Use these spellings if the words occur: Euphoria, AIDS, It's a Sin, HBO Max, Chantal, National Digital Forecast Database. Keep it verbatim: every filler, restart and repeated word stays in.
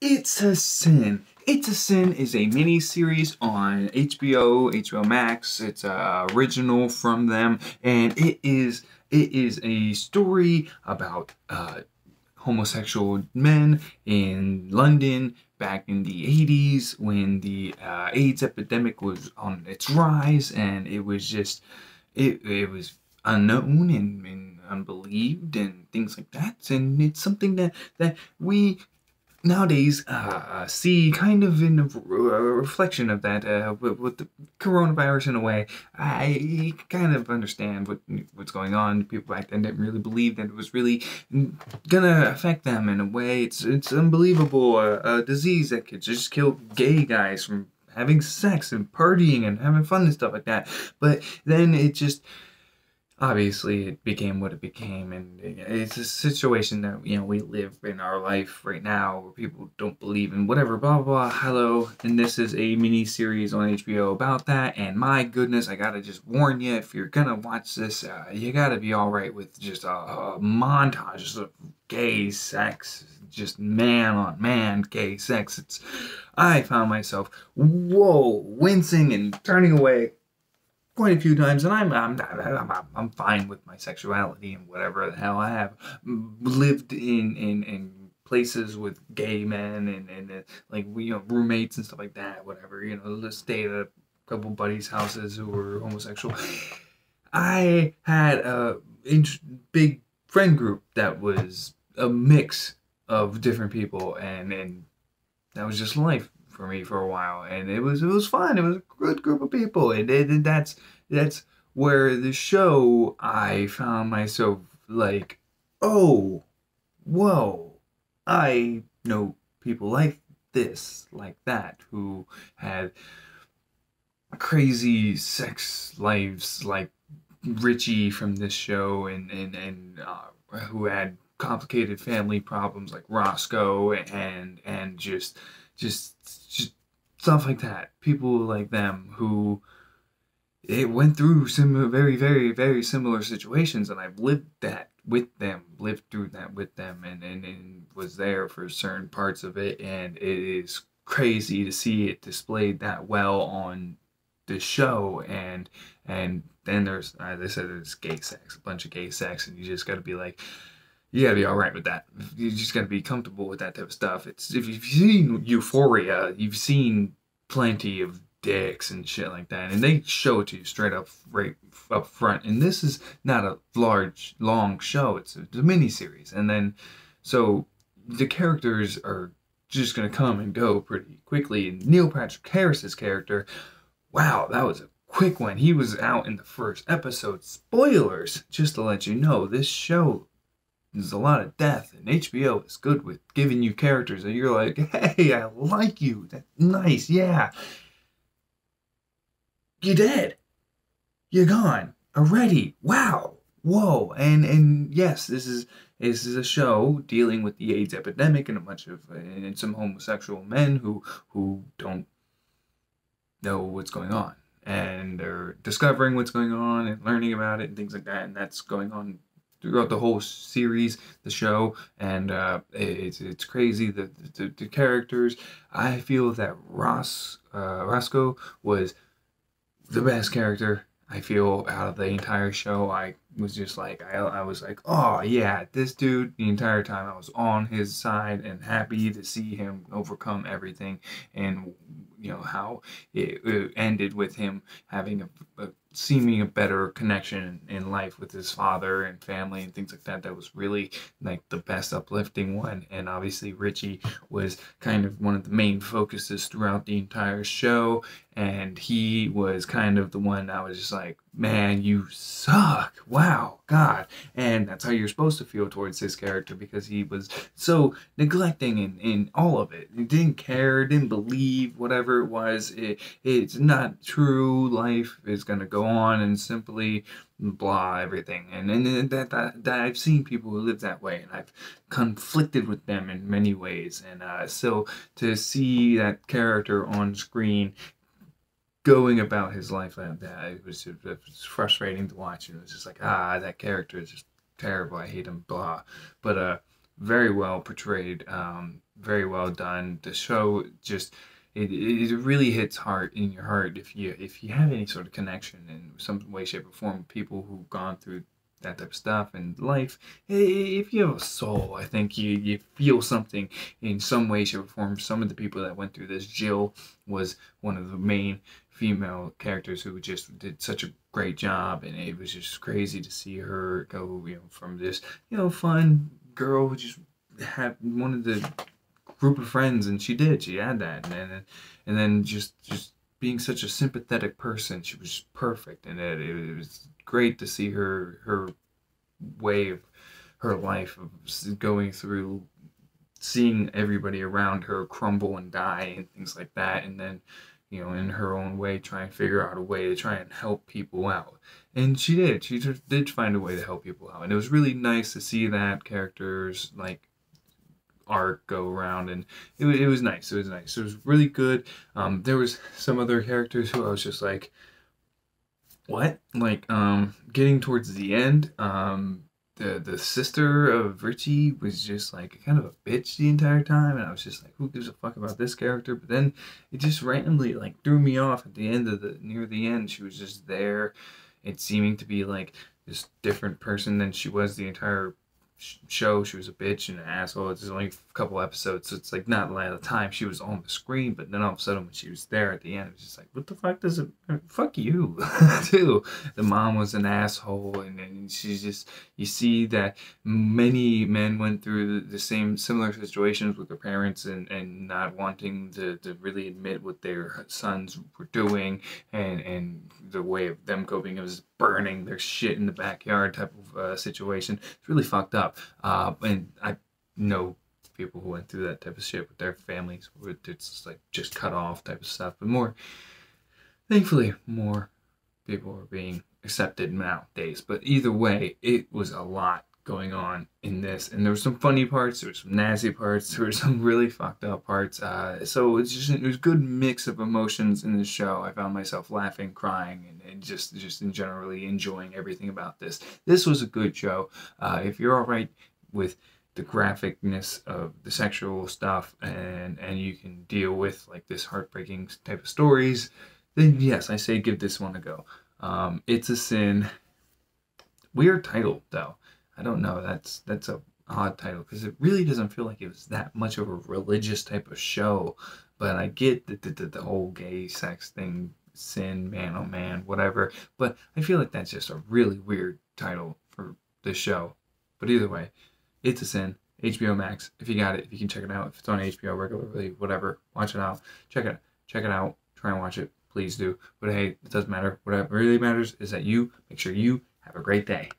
It's a Sin. It's a Sin is a mini-series on H B O, H B O Max. It's uh, original from them, and it is it is a story about uh, homosexual men in London back in the eighties when the uh, AIDS epidemic was on its rise, and it was just it it was unknown and, and unbelieved and things like that. And it's something that that we nowadays uh, see kind of in a reflection of that uh, with the coronavirus in a way. I kind of understand what what's going on. People back then didn't really believe that it was really gonna affect them in a way. It's it's unbelievable, a, a disease that could just kill gay guys from having sex and partying and having fun and stuff like that. But then it just obviously, it became what it became, and it's a situation that, you know, we live in our life right now where people don't believe in whatever, blah, blah, blah, hello, and this is a mini-series on H B O about that, and my goodness, I gotta just warn you, if you're gonna watch this, uh, you gotta be alright with just a, a montage of gay sex, just man on man gay sex. It's, I found myself, whoa, wincing and turning away quite a few times, and I'm I'm, I'm I'm fine with my sexuality and whatever the hell. I have lived in in, in places with gay men and and uh, like we you know, roommates and stuff like that, whatever, you know, just stayed at a couple buddies' houses who were homosexual. I had a big friend group that was a mix of different people, and and that was just life for me for a while, and it was it was fun. It was a good group of people, and, and that's that's where the show, I found myself like, oh, whoa, I know people like this, like that, who had crazy sex lives, like Richie from this show, and and and uh, who had complicated family problems like Roscoe, and and just. Just, just stuff like that. People like them who it went through some very, very, very similar situations, and I've lived that with them, lived through that with them, and, and, and was there for certain parts of it, and it is crazy to see it displayed that well on the show, and and then there's, as I said, there's gay sex, a bunch of gay sex, and you just gotta be like, you gotta be alright with that. You just gotta be comfortable with that type of stuff. It's, if you've seen Euphoria, you've seen plenty of dicks and shit like that, and they show it to you straight up, right up front. And this is not a large, long show. It's a, it's a mini-series. And then, so, the characters are just gonna come and go pretty quickly. And Neil Patrick Harris's character, wow, that was a quick one. He was out in the first episode. Spoilers! Just to let you know, this show, there's a lot of death, and H B O is good with giving you characters that you're like, hey, I like you, that's nice, yeah. You're dead. You're gone already. Wow. Whoa. And and yes, this is this is a show dealing with the AIDS epidemic and a bunch of and some homosexual men who who don't know what's going on. And they're discovering what's going on and learning about it and things like that, and that's going on throughout the whole series, the show, and uh, it's it's crazy, the, the, the characters. I feel that Ross uh, Roscoe was the best character, I feel, out of the entire show. I was just like, I, I was like, oh yeah, this dude, the entire time I was on his side and happy to see him overcome everything, and you know, how it, it ended with him having a, a seeming a better connection in life with his father and family and things like that. That was really like the best uplifting one, and obviously Richie was kind of one of the main focuses throughout the entire show, and he was kind of the one that was just like, man, you suck, wow, God. And that's how you're supposed to feel towards his character, because he was so neglecting in, in all of it. He didn't care, didn't believe, whatever it was, it, it's not true, life is gonna go on and simply blah everything, and and that, that that I've seen people who live that way, and I've conflicted with them in many ways, and uh, so to see that character on screen going about his life like that, it was, it was frustrating to watch, and it was just like, ah, that character is just terrible, I hate him, blah, but uh, very well portrayed. Um, very well done. The show just it it really hits hard in your heart if you if you have any sort of connection in some way, shape, or form with people who've gone through that type of stuff in life. If you have a soul, I think you, you feel something in some way, shape, or form. Some of the people that went through this, Jill was one of the main female characters who just did such a great job, and it was just crazy to see her go, you know, from this, you know, fun girl who just had one of the group of friends, and she did, she had that, and then, and then just, just being such a sympathetic person, she was perfect, and it, it was great to see her her way of her life of going through, seeing everybody around her crumble and die and things like that, and then, you know, in her own way, try and figure out a way to try and help people out, and she did. She just did find a way to help people out, and it was really nice to see that character's like arc go around, and it, it was nice. It was nice. It was really good. Um, there was some other characters who I was just like, what? Like, um, getting towards the end, um, the the sister of Richie was just like kind of a bitch the entire time, and I was just like, who gives a fuck about this character? But then it just randomly like threw me off at the end of the near the end. She was just there, and seeming to be like this different person than she was the entire show. She was a bitch and an asshole. It's only a couple episodes, so it's like not a lot of time she was on the screen, but then all of a sudden when she was there at the end, it was just like, what the fuck does it, fuck you too. The mom was an asshole, and, and she's just, you see that many men went through the same similar situations with their parents, and, and not wanting to, to really admit what their sons were doing, and, and the way of them coping was burning their shit in the backyard type of uh, situation. It's really fucked up. Uh, and I know people who went through that type of shit with their families, where it's just like just cut off type of stuff. But more, thankfully, more people are being accepted nowadays. But either way, it was a lot going on in this, and there were some funny parts, there were some nasty parts, there were some really fucked up parts. Uh, so it's just it was a good mix of emotions in this show. I found myself laughing, crying, and, and just just in generally enjoying everything about this. This was a good show. Uh, if you're all right with the graphicness of the sexual stuff, and and you can deal with like this heartbreaking type of stories, then yes, I say give this one a go. Um, It's a Sin. Weird title though. I don't know, that's that's a odd title, because it really doesn't feel like it was that much of a religious type of show. But I get the, the, the whole gay sex thing, sin, man oh man, whatever. But I feel like that's just a really weird title for this show. But either way, It's a Sin, H B O Max. If you got it, if you can check it out. If it's on H B O regularly, whatever, watch it out. Check it, check it out, try and watch it, please do. But hey, it doesn't matter. What really matters is that you make sure you have a great day.